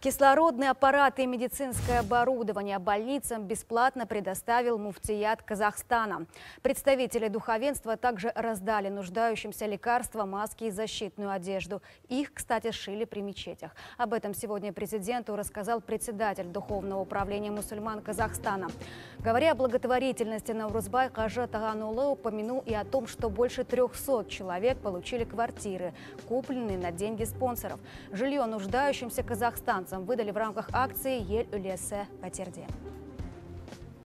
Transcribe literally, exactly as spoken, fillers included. Кислородные аппараты и медицинское оборудование больницам бесплатно предоставил муфтият Казахстана. Представители духовенства также раздали нуждающимся лекарства, маски и защитную одежду. Их, кстати, шили при мечетях. Об этом сегодня президенту рассказал председатель Духовного управления мусульман Казахстана. Говоря о благотворительности, Наурызбай кажы Таганулы упомянул и о том, что больше трёхсот человек получили квартиры, купленные на деньги спонсоров. Жилье нуждающимся казахстанцам выдали в рамках акции «Ель-Улесе-Патерде».